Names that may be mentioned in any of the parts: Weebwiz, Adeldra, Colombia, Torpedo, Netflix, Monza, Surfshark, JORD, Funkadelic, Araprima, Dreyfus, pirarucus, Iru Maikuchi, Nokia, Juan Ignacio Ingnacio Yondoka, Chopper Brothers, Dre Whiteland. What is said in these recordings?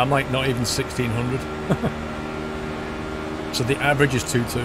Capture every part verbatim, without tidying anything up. I'm like not even sixteen hundred. So the average is two two.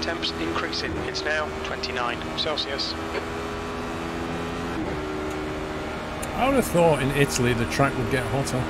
Temps increasing, it's now twenty-nine Celsius. I would have thought in Italy the track would get hotter.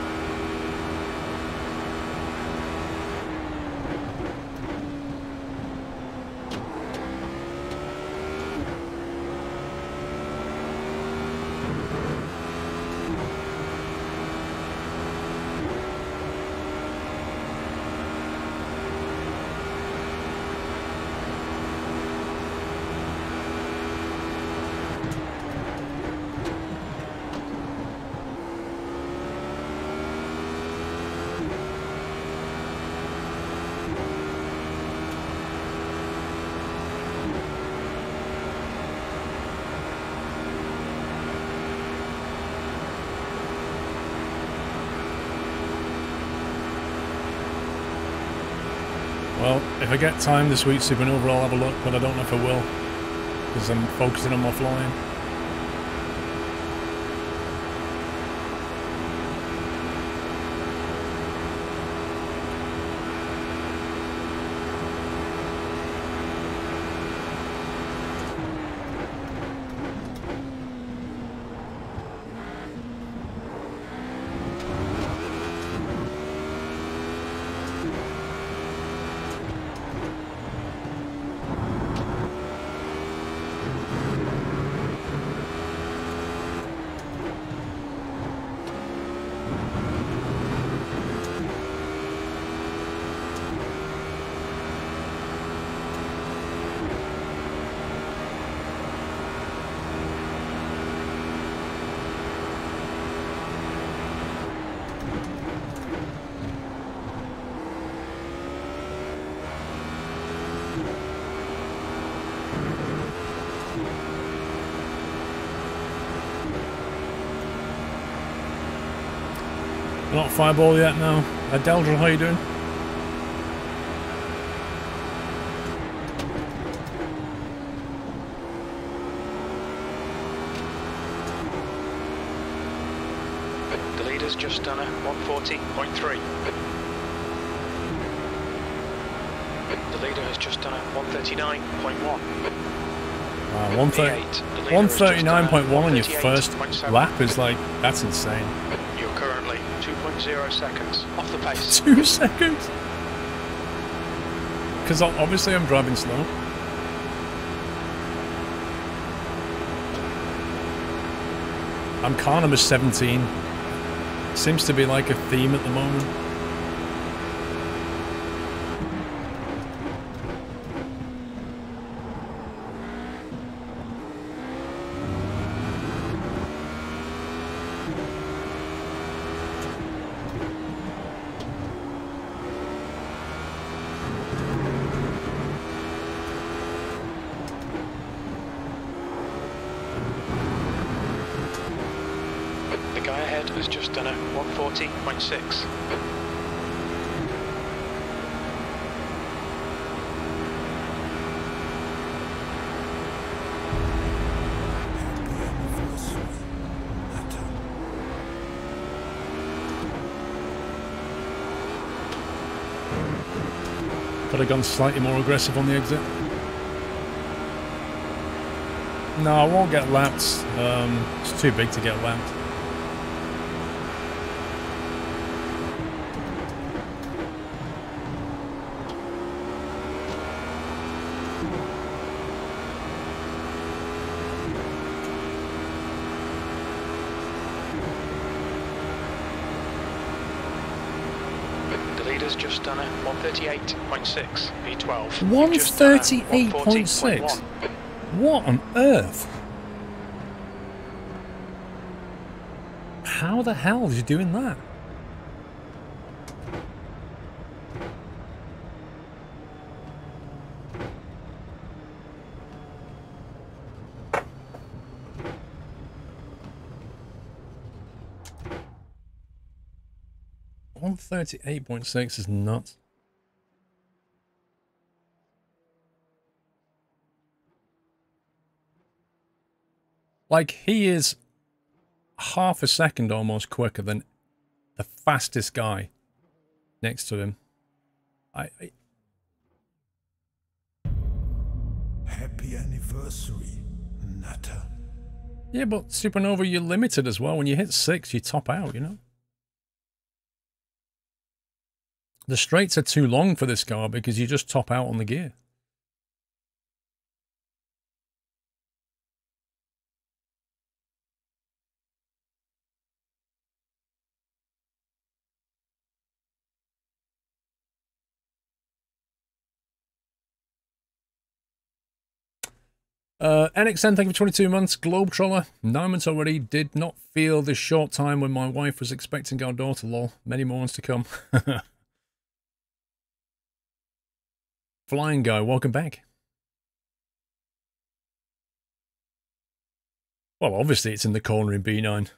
Well, if I get time this week, Supernova, I'll have a look, but I don't know if I will, because I'm focusing on my flying. Not fireball yet now. Adeldra, how you doing? The leader's just done a one forty point three. The leader has just done a one thirty-nine point one. Wow, one thirty-nine point one on your first lap is like, that's insane. Zero seconds off the pace. Two seconds? Because obviously I'm driving slow. I'm car number seventeen. Seems to be like a theme at the moment. Six. Could have gone slightly more aggressive on the exit. No, I won't get lapped. Um, it's too big to get lapped. one thirty-eight point six, V twelve. one thirty-eight point six? What on earth? How the hell is you doing that? one thirty-eight point six is nuts. Like, he is half a second almost quicker than the fastest guy next to him. I, I... Happy anniversary, Nata. Yeah, but Supernova, you're limited as well. When you hit six, you top out, you know? The straights are too long for this car because you just top out on the gear. Uh, N X N, thank you for twenty-two months. Globetroller, nine months already. Did not feel this short time when my wife was expecting our daughter, lol. Many more ones to come. Flying guy, welcome back. Well, obviously it's in the corner in B nine.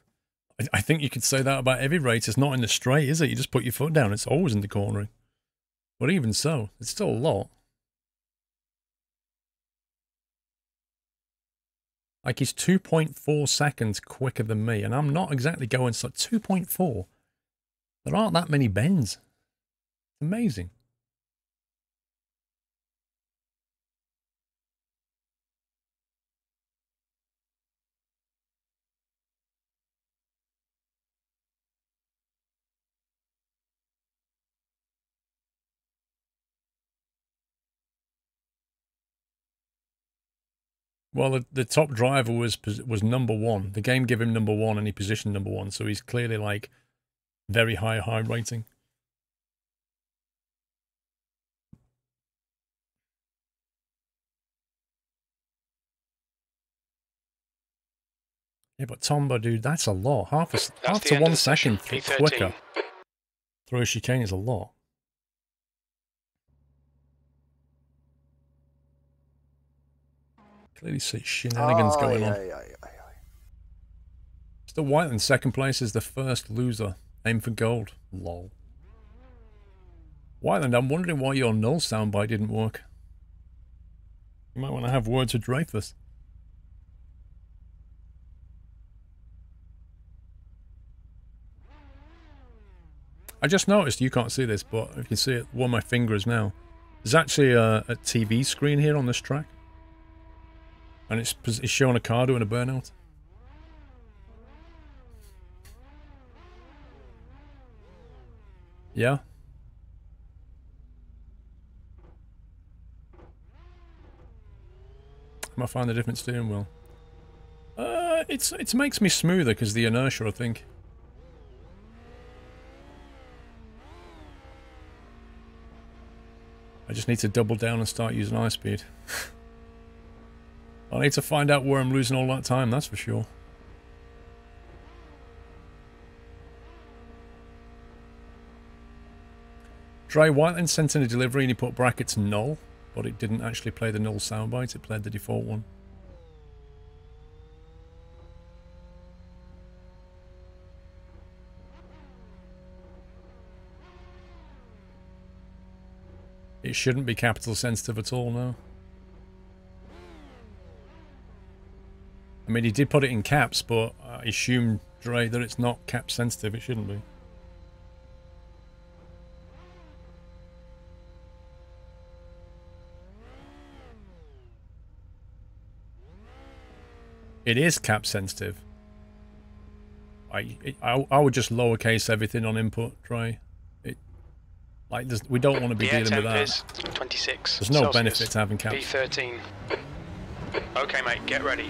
I, I think you could say that about every race. It's not in the straight, is it? You just put your foot down. It's always in the cornering. But even so, it's still a lot. Like, he's two point four seconds quicker than me, and I'm not exactly going so two point four. There aren't that many bends. It's amazing. Well, the, the top driver was was number one. The game gave him number one, and he positioned number one. So he's clearly like very high, high rating. Yeah, but Tombo, dude, that's a lot. Half a half to one second quicker through a chicane is a lot. Clearly see shenanigans oh, going yeah, on. Yeah, yeah, yeah. Still White in second place is the first loser. Aim for gold. Lol. Whiteland, I'm wondering why your null soundbite didn't work. You might want to have words with Dreyfus. I just noticed, you can't see this, but if you can see it, one of my fingers now. There's actually a, a T V screen here on this track. And it's, it's showing a car doing a burnout. Yeah. I might find a different steering wheel. Uh, it's it makes me smoother because the inertia, I think. I just need to double down and start using high speed. I need to find out where I'm losing all that time, that's for sure. Dre Whiteland sent in a delivery and he put brackets null, but it didn't actually play the null soundbite, it played the default one. It shouldn't be capital sensitive at all now. I mean, he did put it in caps, but I assume, Dre, that it's not cap sensitive. It shouldn't be. It is cap sensitive. I it, I, I would just lowercase everything on input, Dre. It like we don't want to be the dealing with that. twenty-six. There's no Celsius. Benefit to having caps. B thirteen. Okay, mate, get ready.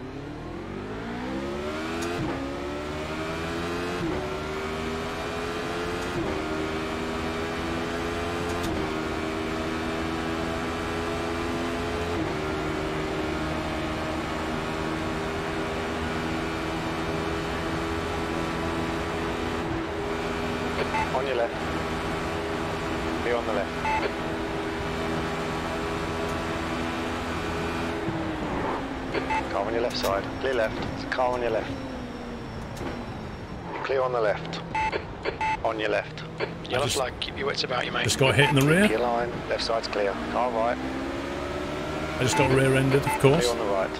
On your left. Be on the left. Car on your left side. Clear left. It's a car on your left. Clear on the left. On your left. Yellow flag. Keep your wits about you, mate. Just got hit in the rear. Clear line. Left side's clear. Car right. I just got rear-ended, of course. Clear on the right.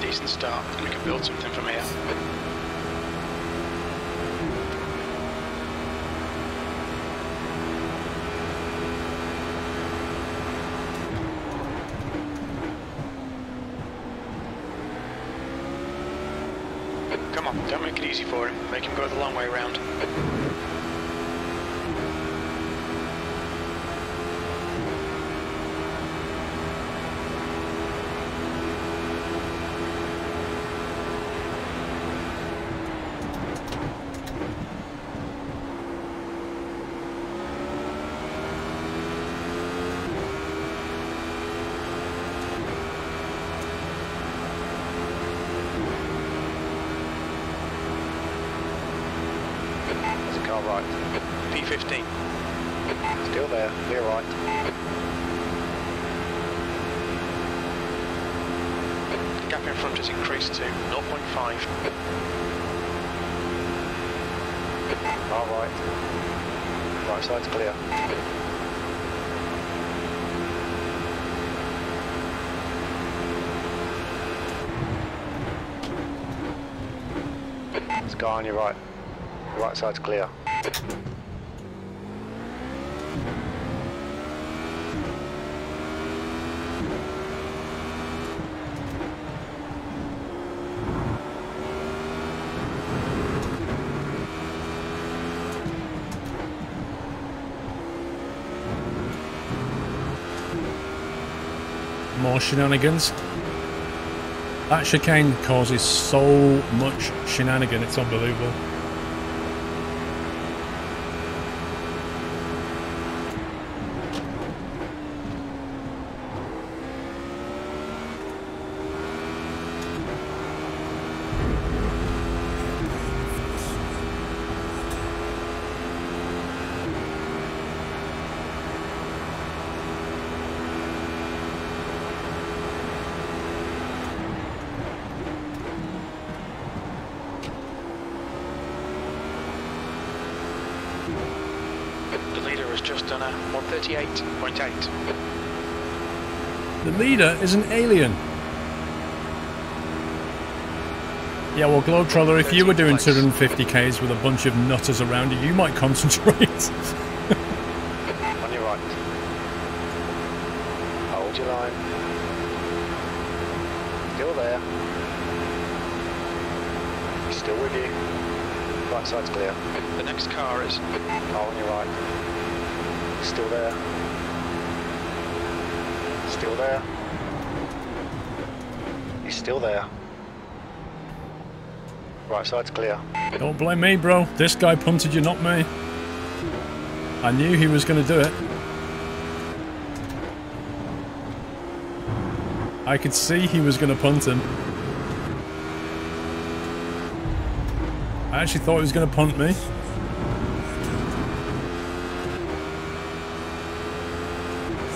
Decent start, and we can build something from here. Come on, don't make it easy for him. Make him go the long way around. On your right. Right side's clear. More shenanigans. That chicane causes so much shenanigan, it's unbelievable. The leader is an alien. Yeah, well, Globetrotter, if you were doing two hundred fifty Ks with a bunch of nutters around you, you might concentrate. On your right. Hold your line. Still there. Still with you. Right side's clear. The next car is... Car on your right. Still there. Still there. He's still there. Right side's clear. Don't blame me, bro. This guy punted you, not me. I knew he was going to do it. I could see he was going to punt him. I actually thought he was going to punt me.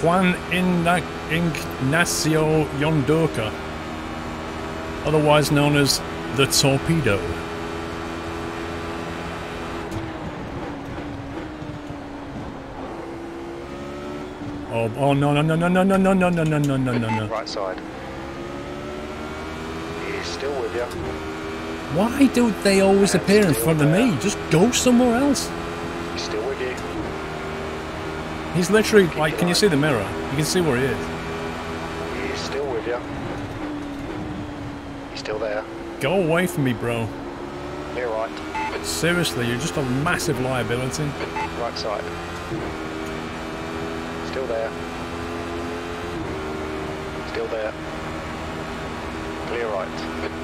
Juan Ignacio Yondoka, otherwise known as the Torpedo. Oh, oh no no no no no no no no no no no no no. Right side. He's still with you. Why do they always and appear in front there. of me? Just go somewhere else. He's still with you. He's literally, like, can you see the mirror? You can see where he is. He's still with you. He's still there. Go away from me, bro. You're right. Seriously, you're just a massive liability. Right side. Still there. Still there. clear right.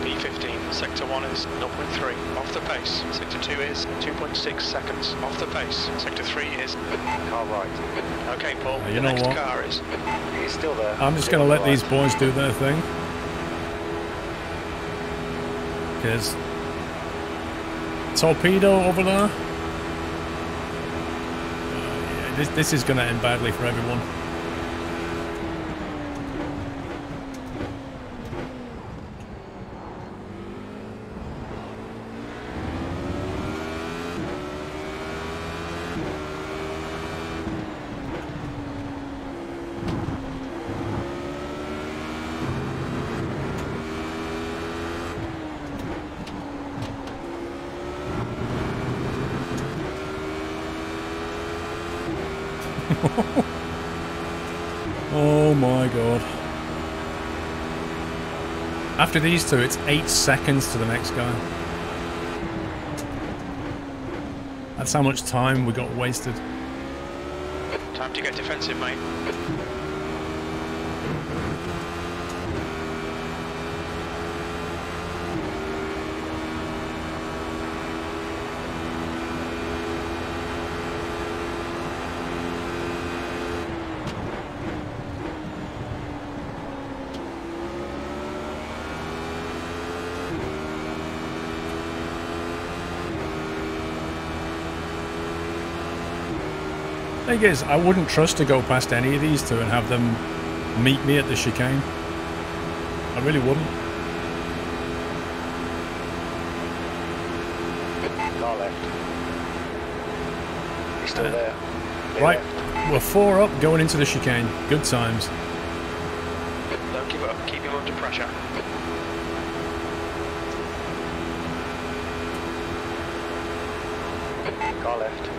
P fifteen, sector one is zero point three, off the pace. Sector two is two point six seconds, off the pace. Sector three is car right. Okay, Paul, now, you the know next what? car is... He's still there. I'm just going to let right. these boys do their thing. There's Torpedo over there. This, this is going to end badly for everyone. Oh my god. After these two, it's eight seconds to the next guy. That's how much time we got wasted. Time to get defensive, mate. Thing is, I wouldn't trust to go past any of these two and have them meet me at the chicane. I really wouldn't. Car left. He's still uh, there. Clear right, left. We're four up going into the chicane. Good times. Don't give up, keep him under pressure. Car left.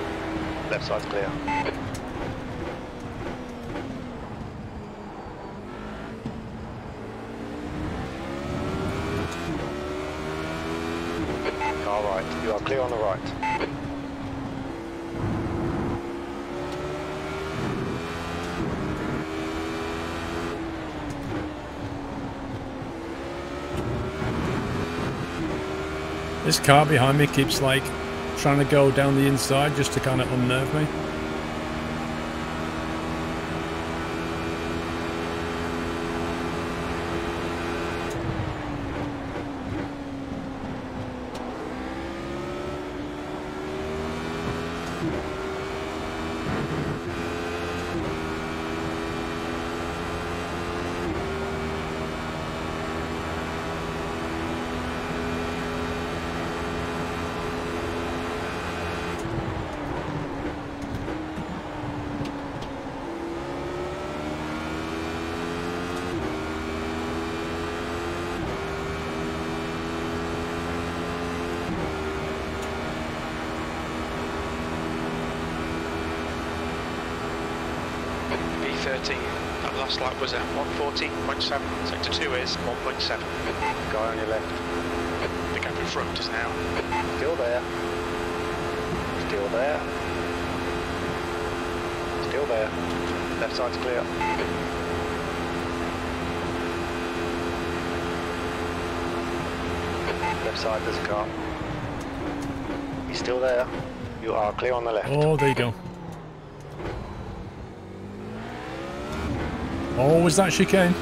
Left side's clear. All right, you are clear on the right. This car behind me keeps like trying to go down the inside just to kind of unnerve me. That last lap was at one forty point seven, sector two is one point seven. Guy on your left. The gap in front is now. Still there. Still there. Still there. Left side's clear. Left side, there's a car. He's still there. You are clear on the left. Oh, there you go. Oh, was that chicane? The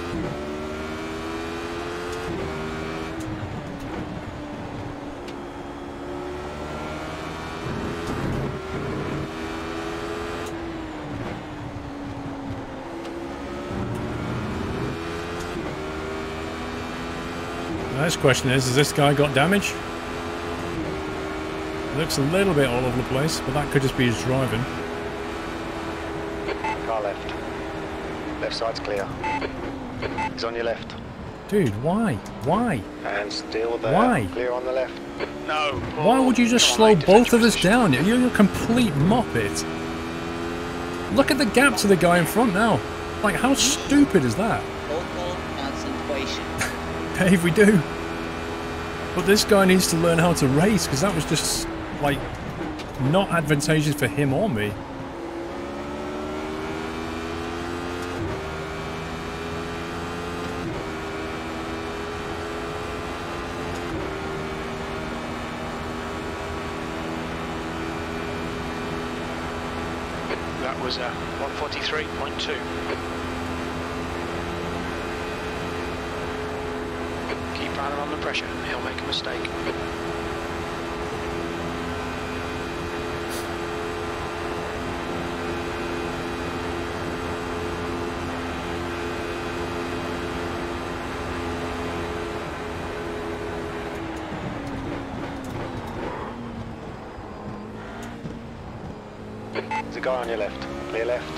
next question is, has this guy got damage? Looks a little bit all over the place, but that could just be his driving. Car left. Left side's clear. He's on your left. Dude, why? Why? And still there. Why? Clear on the left. No. Paul. Why would you just Come slow on, both of us down? You're a complete moppet. Look at the gap to the guy in front now. Like, how stupid is that? Dave, we do. But this guy needs to learn how to race, because that was just, like, not advantageous for him or me. that was a one forty-three point two. Keep Alan on the pressure, he'll make a mistake. There's a guy on your left. Clear left.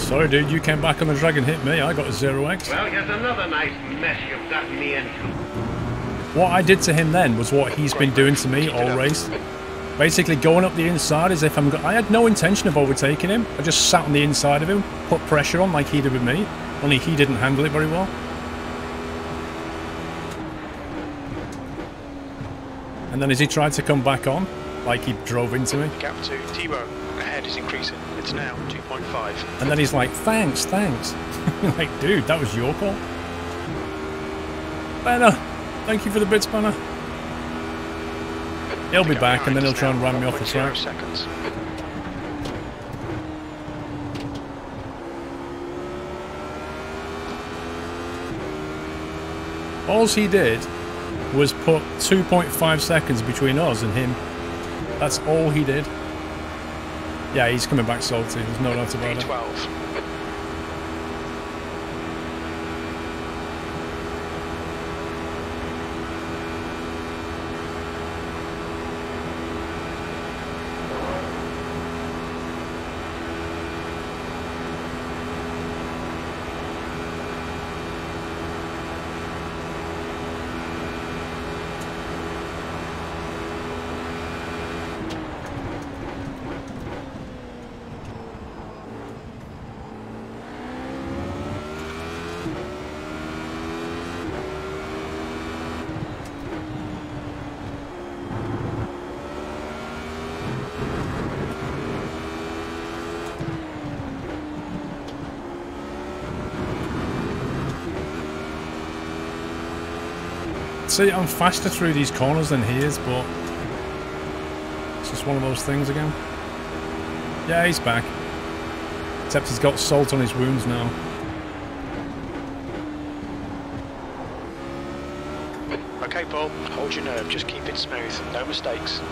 Sorry dude, you came back on the drag and hit me, I got a zero X. Well, here's another nice mess you've got me into. What I did to him then was what he's been doing to me all race. Basically going up the inside as if I'm... Go I had no intention of overtaking him. I just sat on the inside of him, put pressure on like he did with me, only he didn't handle it very well. And then as he tried to come back on, like he drove into me. Gap to Tebow, ahead is increasing. It's now two point five. And then he's like, thanks, thanks. Like, dude, that was your call. Banner, thank you for the bits, Banner. He'll be back and then he'll try and ram me off the track. Seconds. All he did was put two point five seconds between us and him. That's all he did. Yeah, he's coming back salty. There's no doubt about it. See, I'm faster through these corners than he is, but it's just one of those things again. Yeah, he's back. Except he's got salt on his wounds now. Okay, Paul, hold your nerve. Just keep it smooth. No mistakes.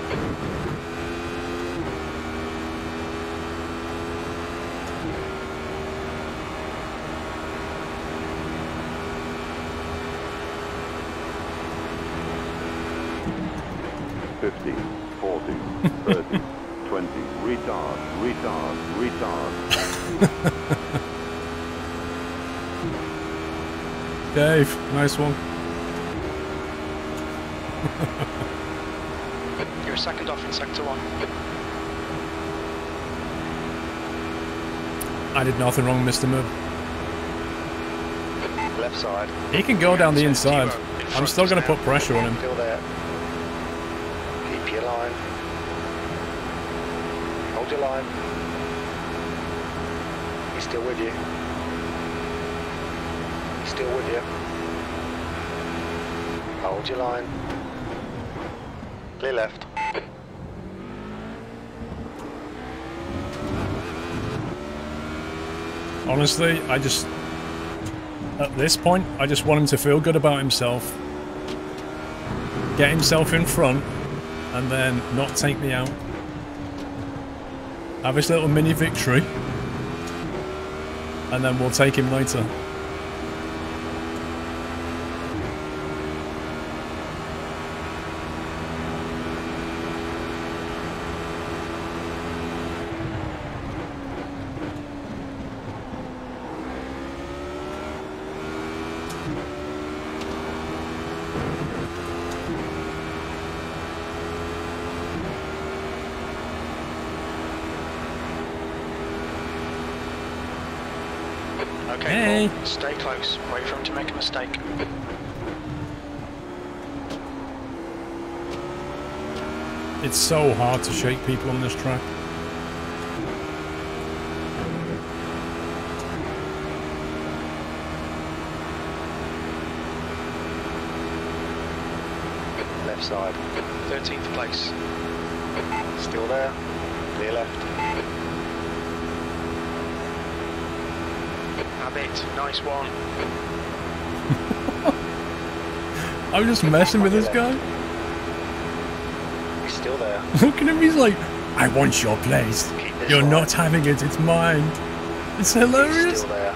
fifty, forty, thirty, twenty, retard, retard, retard. Dave, nice one. You're a second off in sector one. I did nothing wrong, Mister Mub. Left side. He can go down the inside. I'm still going to put pressure on him. Still there. Keep your line. Hold your line. He's still with you. He's still with you. Hold your line. Clear left. Honestly, I just... At this point, I just want him to feel good about himself. Get himself in front. And then not take me out. Have his little mini victory. And then we'll take him later. Okay, hey. Well, stay close. Wait for him to make a mistake. It's so hard to shake people on this track. left side. thirteenth place. Still there. Clear left. Amit, nice one. I'm just messing with this guy. He's still there. Look at him, he's like, I want your place. You're line. Not having it, it's mine. It's hilarious. He's still there.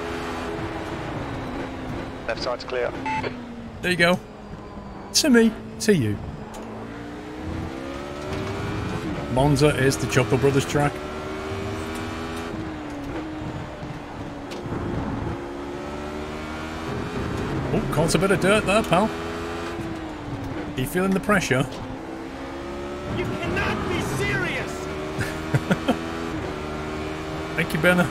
Left side's clear. There you go. To me, to you. Monza is the Chopper Brothers track. Oh, caught a bit of dirt there, pal. Are you feeling the pressure? You cannot be serious! Thank you, Benner.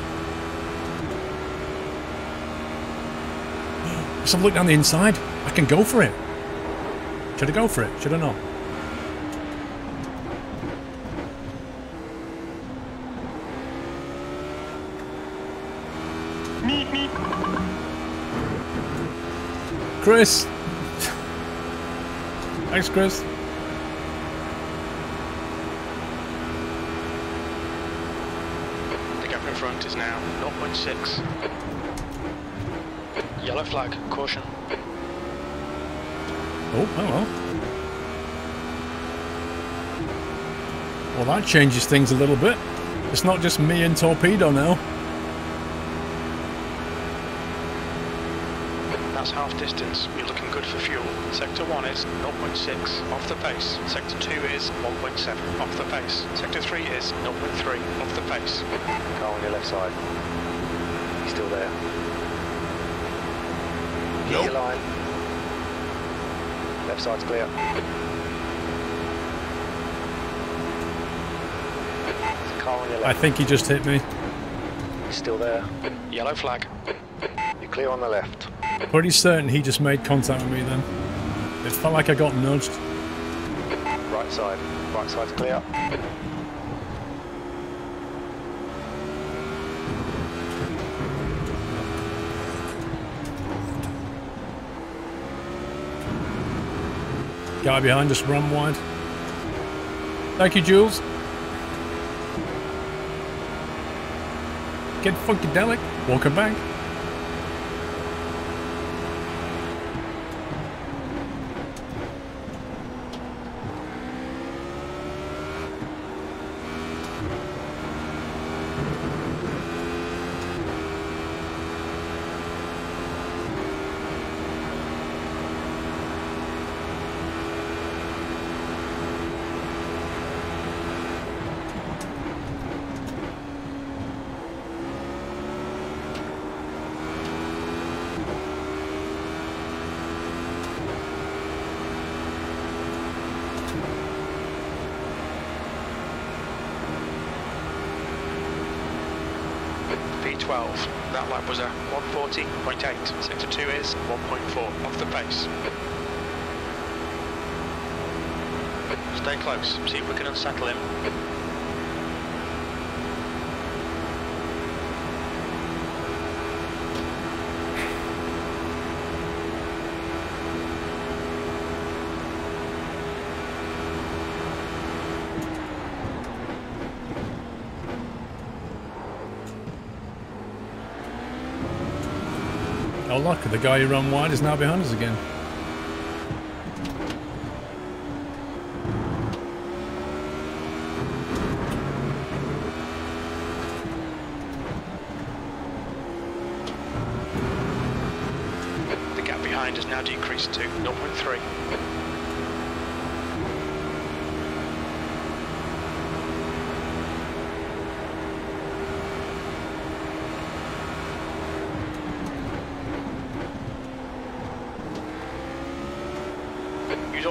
Let's have a look down the inside. I can go for it. Should I go for it? Should I not? Meep, meep. Chris! Thanks, Chris. The gap in front is now zero point six. Yellow flag, caution. Oh, oh well. Well, that changes things a little bit. It's not just me and Torpedo now. That's half distance. You're looking good for fuel. Sector one is zero point six off the pace. Sector two is one point seven off the pace. Sector three is zero point three off the pace. Car on your left side. He's still there. Get nope. your line. Left side's clear. Car on your left. I think he just hit me. He's still there. Yellow flag. You're clear on the left. Pretty certain he just made contact with me then. It felt like I got nudged. Right side. Right side's clear. Guy behind us run wide. Thank you, Jules. Get Funkadelic. Welcome back. twelve. That lap was a one forty point eight. Sector two is one point four off the pace. Stay close, see if we can unsettle him. Oh look, the guy who ran wide is now behind us again. The gap behind has now decreased to zero point three.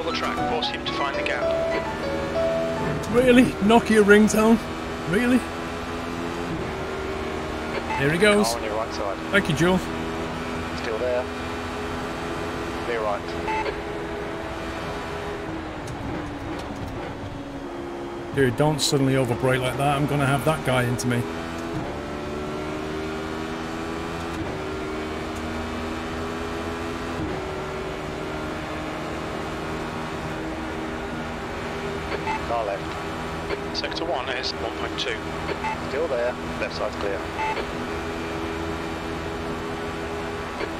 The track, force him to find the gap. Really? Nokia ringtone? Really? Here he goes. On your right side. Thank you, Joel. Still there. Clear right. Dude, don't suddenly overbrake like that. I'm going to have that guy into me. car left. Sector one is one point two. Still there, left side's clear.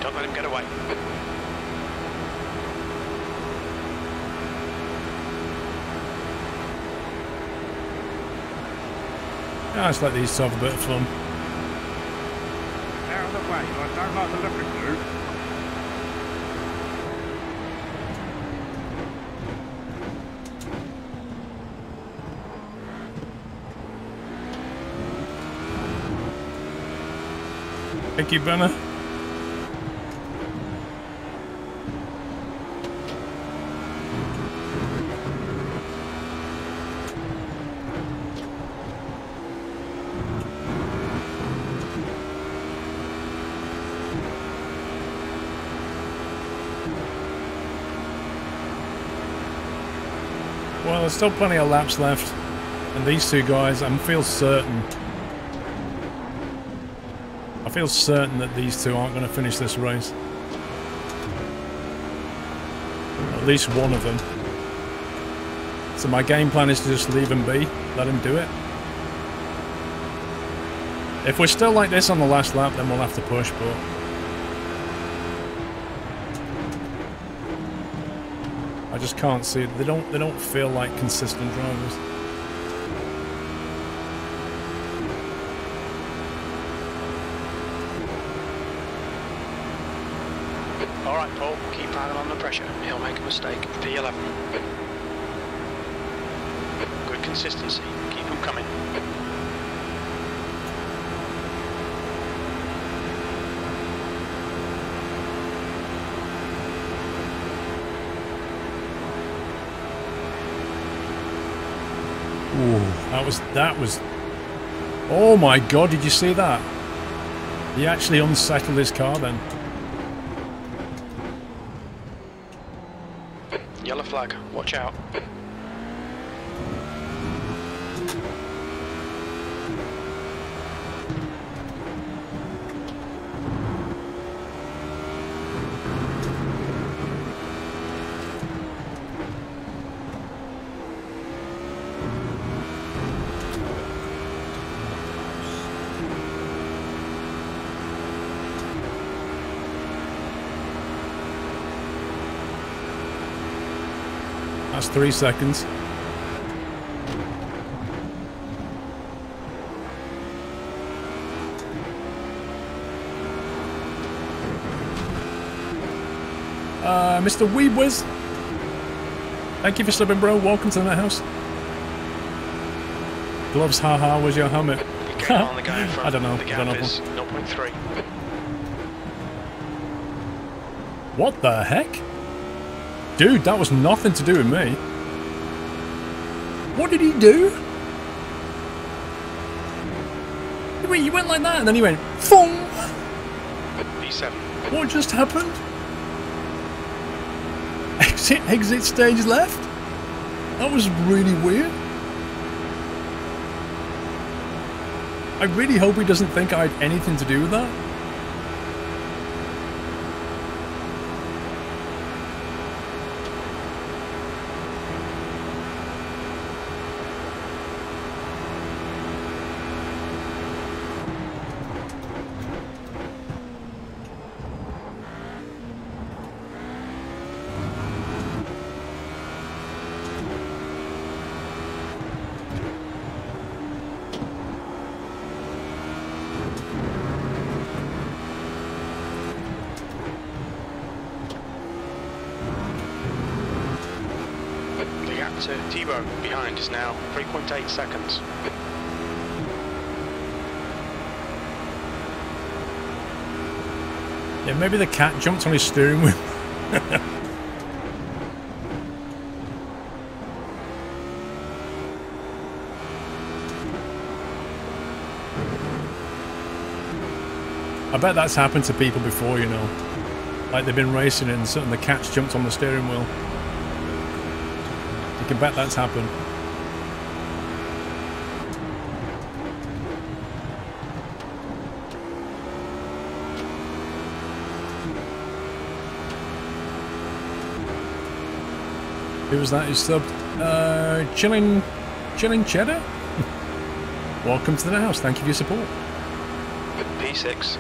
Don't let him get away. I just like these to have a bit of fun. Out of the way, I don't like the look of you. Thank you, Brenner. Well, there's still plenty of laps left, and these two guys, I feel certain. I feel certain that these two aren't going to finish this race. At least one of them. So my game plan is to just leave him be, let him do it. If we're still like this on the last lap, then we'll have to push, but I just can't see it. They don't they don't feel like consistent drivers. He'll make a mistake. P eleven. Good consistency. Keep him coming. Ooh, that was that was. Oh my God! Did you see that? He actually unsettled his car then. Yellow flag, watch out. That's three seconds. Uh, Mister Weebwiz, thank you for subbing, bro. Welcome to the house. Gloves, haha, where's your helmet? You on the guy in front. I don't know. The gap is zero point three. What the heck? Dude, that was nothing to do with me. What did he do? Wait, he went like that and then he went FOOM! B seven. What just happened? Exit, exit stage left? That was really weird. I really hope he doesn't think I had anything to do with that. So T-Bone behind is now three point eight seconds. Yeah, maybe the cat jumped on his steering wheel. I bet that's happened to people before, you know. Like they've been racing and suddenly the cat's jumped on the steering wheel. I can bet that's happened. Who was that who subbed? Uh, chilling, chilling cheddar. Welcome to the house. Thank you for your support. P six.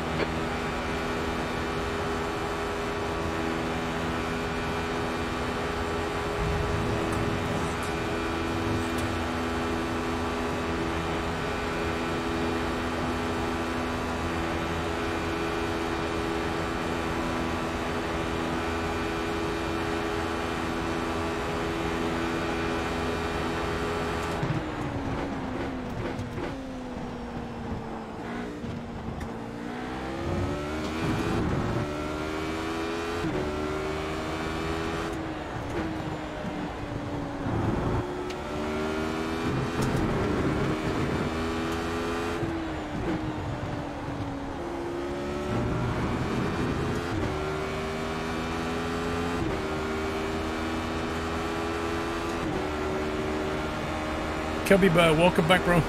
Cubby Bear, welcome back, bro.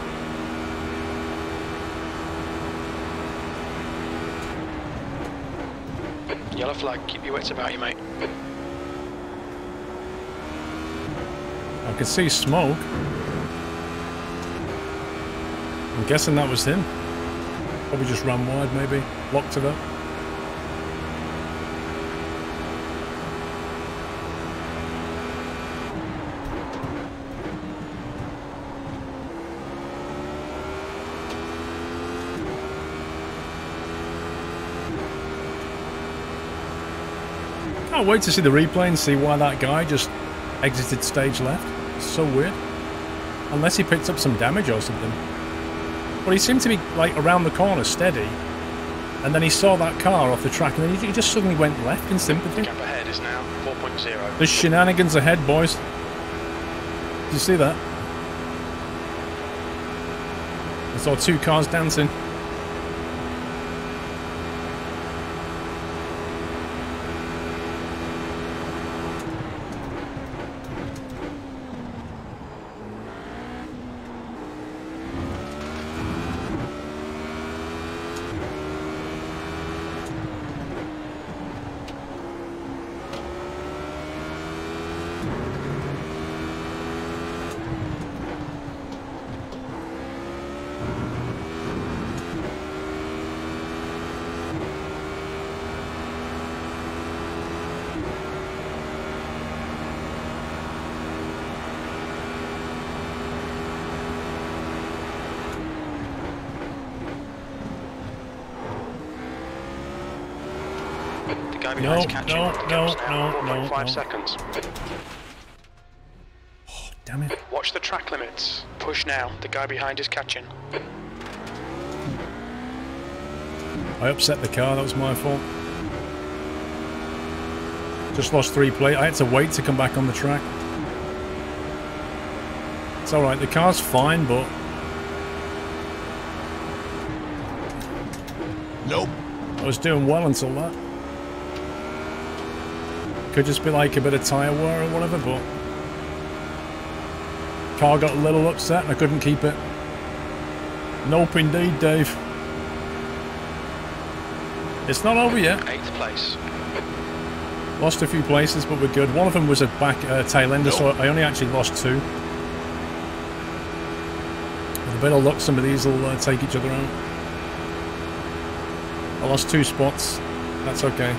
Yellow flag, keep your wits about you, mate. I could see smoke. I'm guessing that was him. Probably just ran wide, maybe. Locked it up. I can't wait to see the replay and see why that guy just exited stage left. It's so weird. Unless he picked up some damage or something. But he seemed to be like around the corner steady, and then he saw that car off the track, and then he just suddenly went left in sympathy. The gap ahead is now four point zero. There's shenanigans ahead, boys. Did you see that? I saw two cars dancing. No, no, no, no, no, five seconds. Oh, damn it. Watch the track limits. Push now. The guy behind is catching. I upset the car. That was my fault. Just lost three plates. I had to wait to come back on the track. It's alright. The car's fine, but... Nope. I was doing well until that. Could just be like a bit of tyre wear or whatever, but car got a little upset and I couldn't keep it. Nope indeed, Dave. It's not over yet. Eighth place. Lost a few places, but we're good. One of them was a back uh, tail ender, so I only actually lost two. With a bit of luck, some of these will uh, take each other out. I lost two spots. That's okay.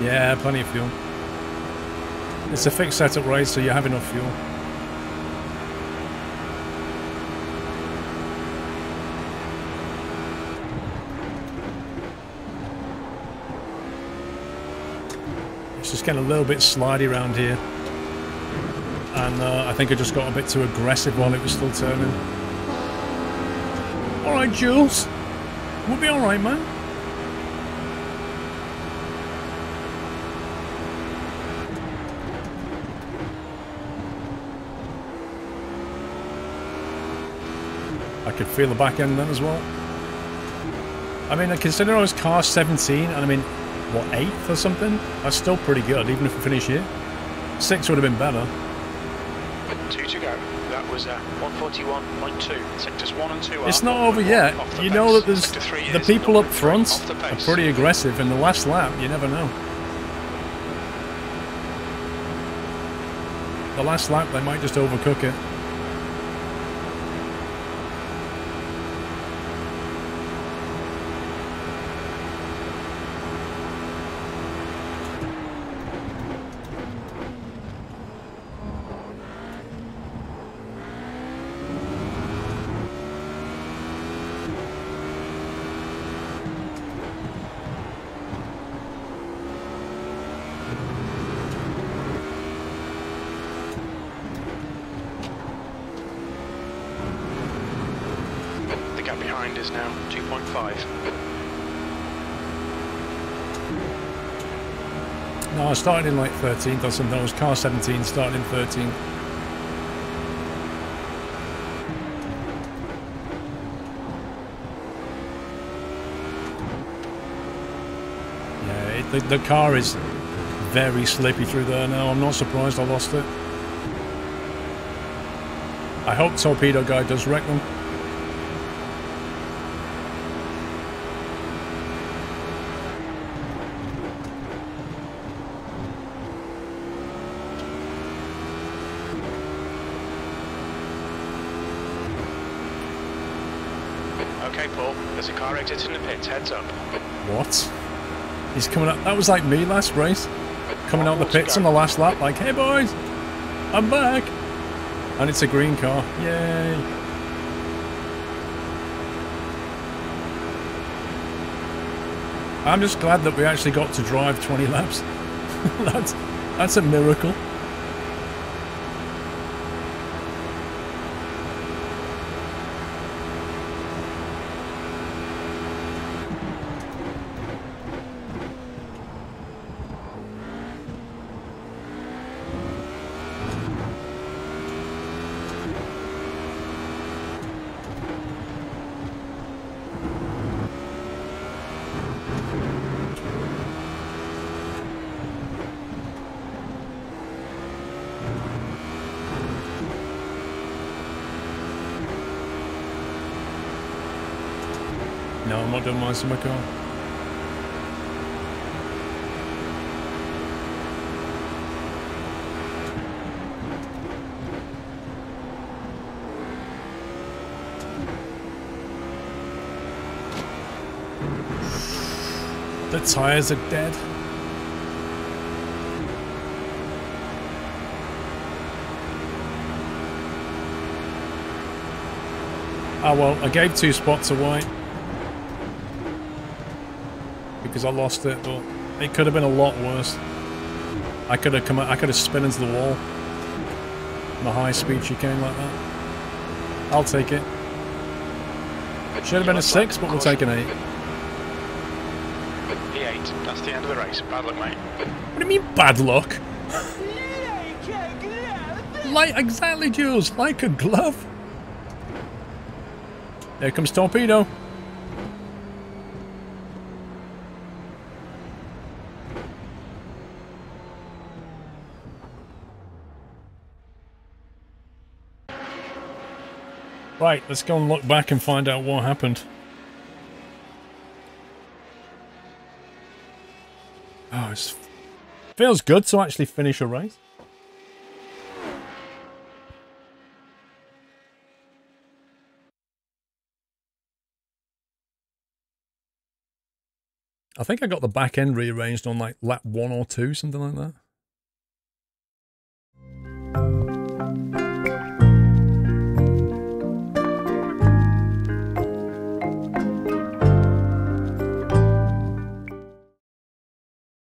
Yeah, plenty of fuel. It's a fixed setup race, so you have enough fuel. It's just getting a little bit slidey around here. And uh, I think I just got a bit too aggressive while it was still turning. Alright, Jules. We'll be alright, man. I could feel the back end of that as well. I mean, considering I was car seventeen and I mean, what, eighth or something? That's still pretty good, even if we finish here. Six would have been better. Two to go. That was uh, one forty-one point two. Sectors one and two. It's not over yet. You know that there's the people up front are pretty aggressive in the last lap. You never know. The last lap, they might just overcook it. Behind is now two point five. No, I started in like thirteenth or something. I was car seventeen, started in thirteenth. Yeah, it, the, the car is very slippy through there now. I'm not surprised I lost it. I hope Torpedo Guy does wreck them. There's a car exit in the pits, heads up. What? He's coming up. That was like me last race. Coming out the pits on the last lap, like, hey boys, I'm back. And it's a green car. Yay. I'm just glad that we actually got to drive twenty laps. that's, that's a miracle. No, I'm not doing my summer car. The tires are dead. Ah, well, I gave two spots away. Because I lost it, but it could have been a lot worse. I could have come, I could have spun into the wall. The high-speed chicane like that. I'll take it. Should have been a six, but we'll take an eight. The eight. That's the end of the race. Bad luck, mate. What do you mean bad luck? Like exactly, Jules. Like a glove. There comes Torpedo. Right, let's go and look back and find out what happened. Oh, it feels good to actually finish a race. I think I got the back end rearranged on like lap one or two, something like that.